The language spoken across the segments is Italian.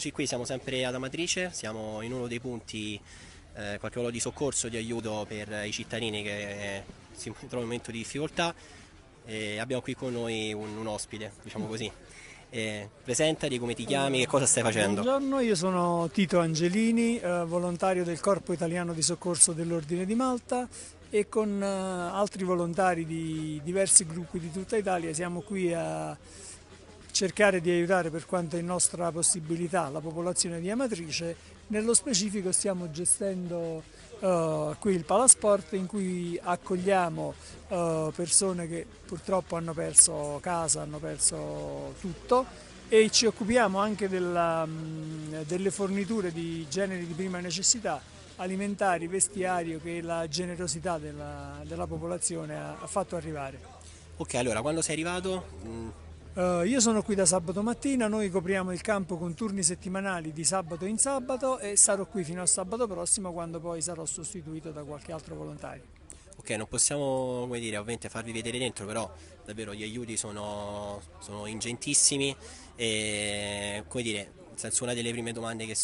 Eccoci qui, siamo sempre ad Amatrice, siamo in uno dei punti, qualche volo di soccorso, di aiuto per i cittadini che si trovano in momento di difficoltà. E abbiamo qui con noi un ospite, diciamo così. Presentati, come ti chiami, che cosa stai facendo? Buongiorno, io sono Tito Angelini, volontario del Corpo Italiano di Soccorso dell'Ordine di Malta, e con altri volontari di diversi gruppi di tutta Italia siamo qui a cercare di aiutare, per quanto è nostra possibilità, la popolazione di Amatrice. Nello specifico stiamo gestendo qui il Palasport, in cui accogliamo persone che purtroppo hanno perso casa, hanno perso tutto, e ci occupiamo anche delle forniture di generi di prima necessità, alimentari, vestiario, che la generosità della popolazione ha fatto arrivare. Ok, allora, quando sei arrivato? Io sono qui da sabato mattina, noi copriamo il campo con turni settimanali di sabato in sabato, e sarò qui fino a sabato prossimo, quando poi sarò sostituito da qualche altro volontario. Ok, non possiamo, come dire, ovviamente farvi vedere dentro, però davvero gli aiuti sono ingentissimi, e come dire, senza, una delle prime domande che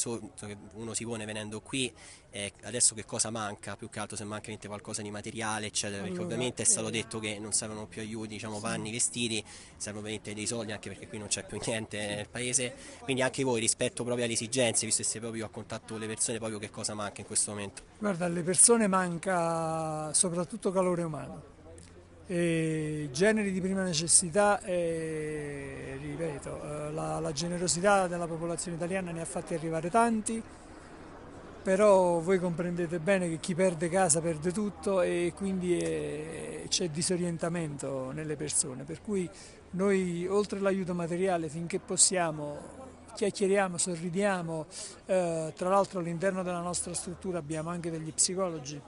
uno si pone venendo qui è adesso che cosa manca, più che altro se manca qualcosa di materiale eccetera, perché ovviamente è stato detto che non servono più aiuti, diciamo, panni, vestiti, servono ovviamente dei soldi, anche perché qui non c'è più niente nel paese. Quindi anche voi, rispetto proprio alle esigenze, visto che siete proprio a contatto con le persone, proprio che cosa manca in questo momento? Guarda, alle persone manca soprattutto calore umano, e generi di prima necessità, e ripeto, la generosità della popolazione italiana ne ha fatti arrivare tanti, però voi comprendete bene che chi perde casa perde tutto, e quindi c'è disorientamento nelle persone, per cui noi, oltre all'aiuto materiale, finché possiamo chiacchieriamo, sorridiamo. Tra l'altro, all'interno della nostra struttura abbiamo anche degli psicologi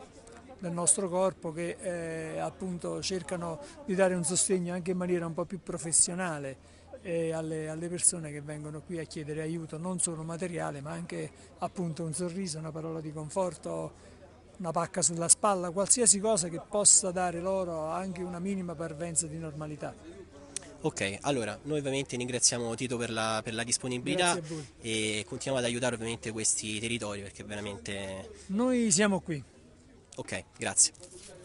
del nostro corpo che appunto cercano di dare un sostegno anche in maniera un po' più professionale alle persone che vengono qui a chiedere aiuto, non solo materiale, ma anche appunto un sorriso, una parola di conforto, una pacca sulla spalla, qualsiasi cosa che possa dare loro anche una minima parvenza di normalità. Ok, allora noi ovviamente ringraziamo Tito per la disponibilità, e continuiamo ad aiutare ovviamente questi territori, perché veramente noi siamo qui. Ok, grazie.